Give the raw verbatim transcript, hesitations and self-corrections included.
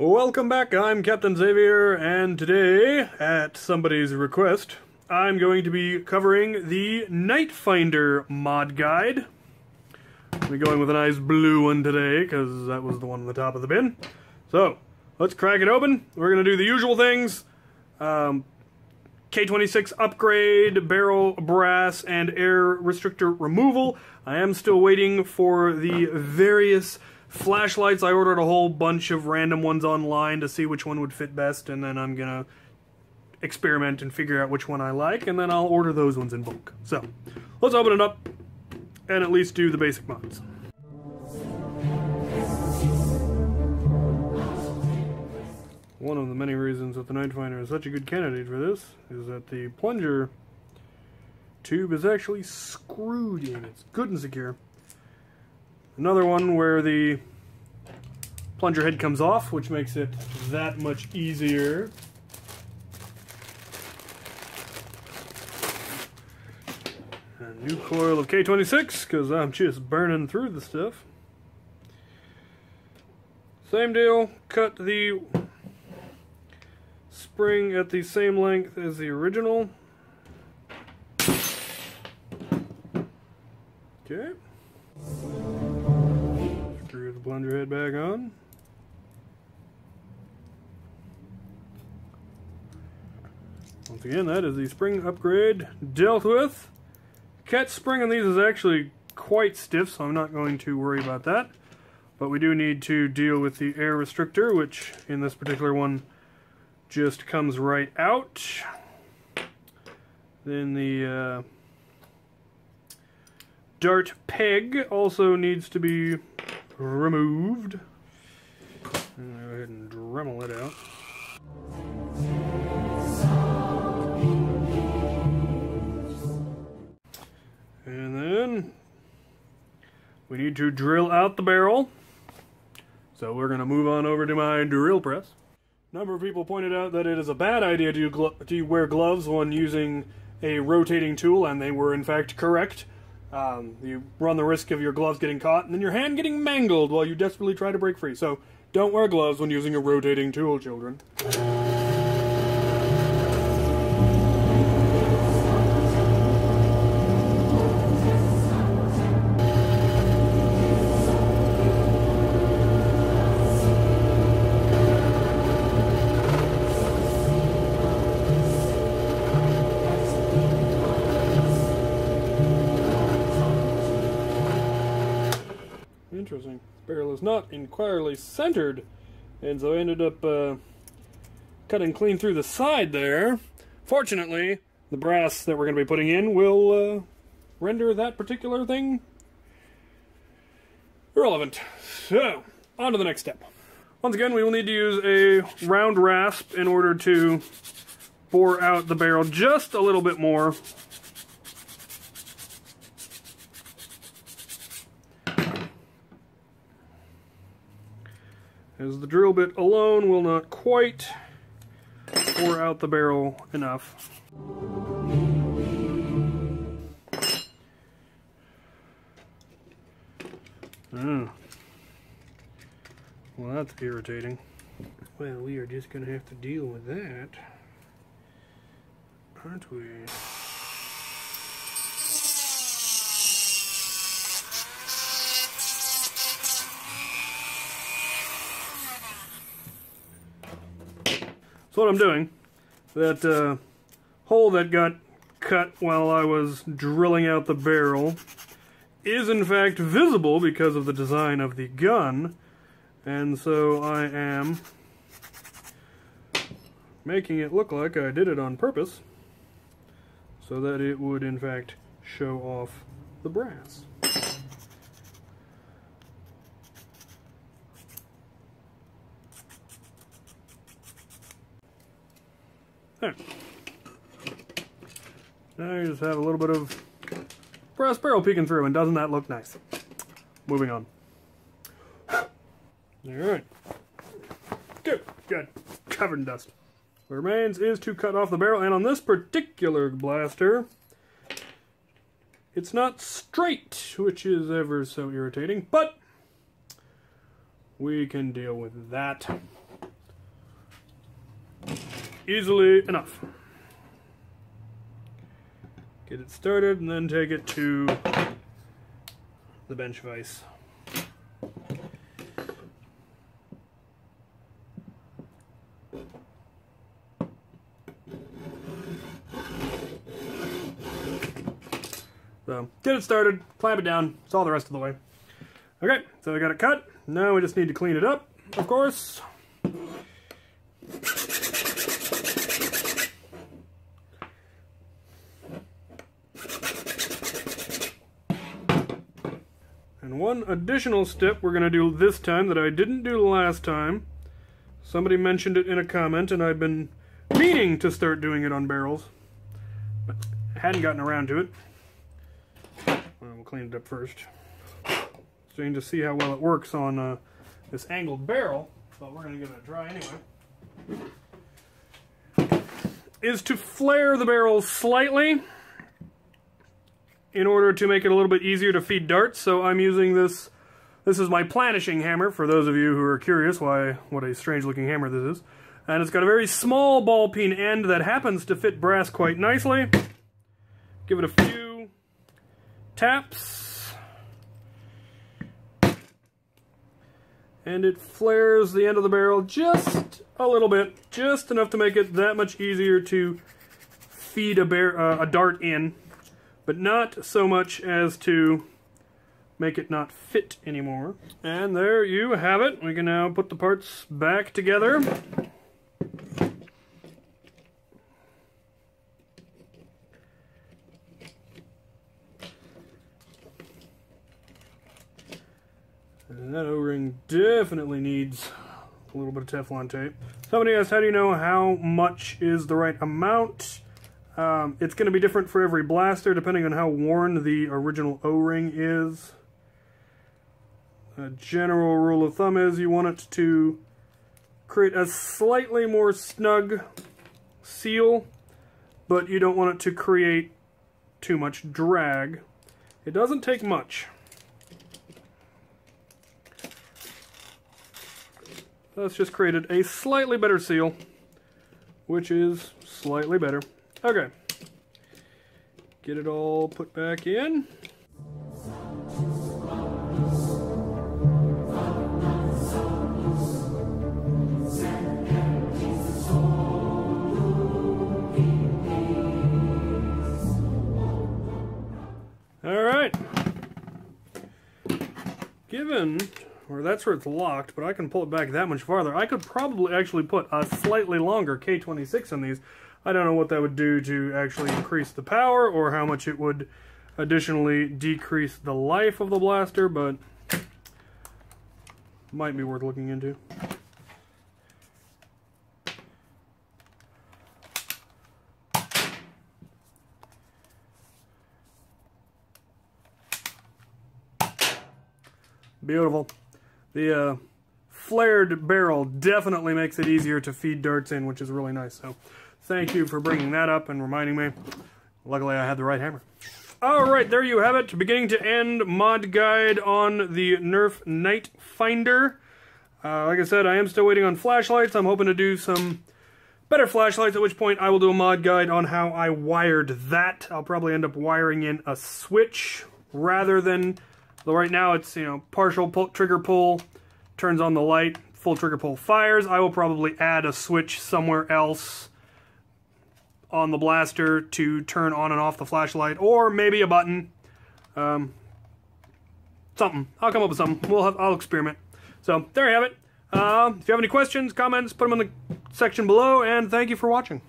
Welcome back, I'm Captain Xavier, and today, at somebody's request, I'm going to be covering the Nite Finder mod guide. I'll be going with a nice blue one today, because that was the one on the top of the bin. So, let's crack it open. We're going to do the usual things. Um, K twenty-six upgrade, barrel brass, and air restrictor removal. I am still waiting for the various flashlights. I ordered a whole bunch of random ones online to see which one would fit best, and then I'm going to experiment and figure out which one I like, and then I'll order those ones in bulk. So, let's open it up and at least do the basic mods. One of the many reasons that the Nite Finder is such a good candidate for this is that the plunger tube is actually screwed in. It's good and secure. Another one where the plunger head comes off, which makes it that much easier. A new coil of K twenty-six, because I'm just burning through the stuff. Same deal, cut the spring at the same length as the original. Okay. Screw the plunger head back on. Once again, that is the spring upgrade dealt with. Cat spring on these is actually quite stiff, so I'm not going to worry about that. But we do need to deal with the air restrictor, which in this particular one just comes right out. Then the uh, dart peg also needs to be removed. I'm gonna go ahead and Dremel it out. And then we need to drill out the barrel. So we're gonna move on over to my drill press. A number of people pointed out that it is a bad idea to, glo to wear gloves when using a rotating tool, and they were in fact correct. Um, you run the risk of your gloves getting caught and then your hand getting mangled while you desperately try to break free. So don't wear gloves when using a rotating tool, children. Interesting. Barrel is not entirely centered, and so I ended up uh, cutting clean through the side there. Fortunately, the brass that we're going to be putting in will uh, render that particular thing irrelevant. So, on to the next step. Once again, we will need to use a round rasp in order to bore out the barrel just a little bit more. As the drill bit alone will not quite pour out the barrel enough. Oh. Well, that's irritating. Well, we are just going to have to deal with that, aren't we? So what I'm doing, that uh, hole that got cut while I was drilling out the barrel is in fact visible because of the design of the gun, and so I am making it look like I did it on purpose so that it would in fact show off the brass. There. Now you just have a little bit of brass barrel peeking through, and doesn't that look nice? Moving on. Alright. Good. Good. Covered in dust. What remains is to cut off the barrel, and on this particular blaster, it's not straight, which is ever so irritating, but we can deal with that. easily enough. Get it started and then take it to the bench vise. So get it started, clamp it down, saw the rest of the way. Okay, so I got it cut. Now we just need to clean it up, of course. And one additional step we're going to do this time that I didn't do last time. Somebody mentioned it in a comment, and I've been meaning to start doing it on barrels, but I hadn't gotten around to it. Well, we'll clean it up first. So you can just see how well it works on uh, this angled barrel, but we're going to give it a try anyway. Is to flare the barrel slightly, in order to make it a little bit easier to feed darts. So I'm using this, this is my planishing hammer, for those of you who are curious why, what a strange looking hammer this is. And it's got a very small ball peen end that happens to fit brass quite nicely. Give it a few taps. And it flares the end of the barrel just a little bit, just enough to make it that much easier to feed a, bear, uh, a dart in. But not so much as to make it not fit anymore. And there you have it. We can now put the parts back together. And that O-ring definitely needs a little bit of Teflon tape. Somebody asked, how do you know how much is the right amount? Um, it's going to be different for every blaster, depending on how worn the original O-ring is. A general rule of thumb is you want it to create a slightly more snug seal, but you don't want it to create too much drag. It doesn't take much. That's just created a slightly better seal, which is slightly better. Okay, get it all put back in. All right, given, or that's where it's locked, but I can pull it back that much farther. I could probably actually put a slightly longer K twenty-six in these. I don't know what that would do to actually increase the power or how much it would additionally decrease the life of the blaster, but might be worth looking into. Beautiful. The uh, flared barrel definitely makes it easier to feed darts in, which is really nice. So thank you for bringing that up and reminding me. Luckily, I had the right hammer. All right, there you have it. Beginning to end mod guide on the Nerf Nite Finder. Uh, like I said, I am still waiting on flashlights. I'm hoping to do some better flashlights, at which point I will do a mod guide on how I wired that. I'll probably end up wiring in a switch rather than, well, right now it's, you know, partial pull, trigger pull, turns on the light, full trigger pull fires. I will probably add a switch somewhere else on the blaster to turn on and off the flashlight, or maybe a button. Um, something. I'll come up with something. We'll have, I'll experiment. So, there you have it. Uh, if you have any questions, comments, put them in the section below, and thank you for watching.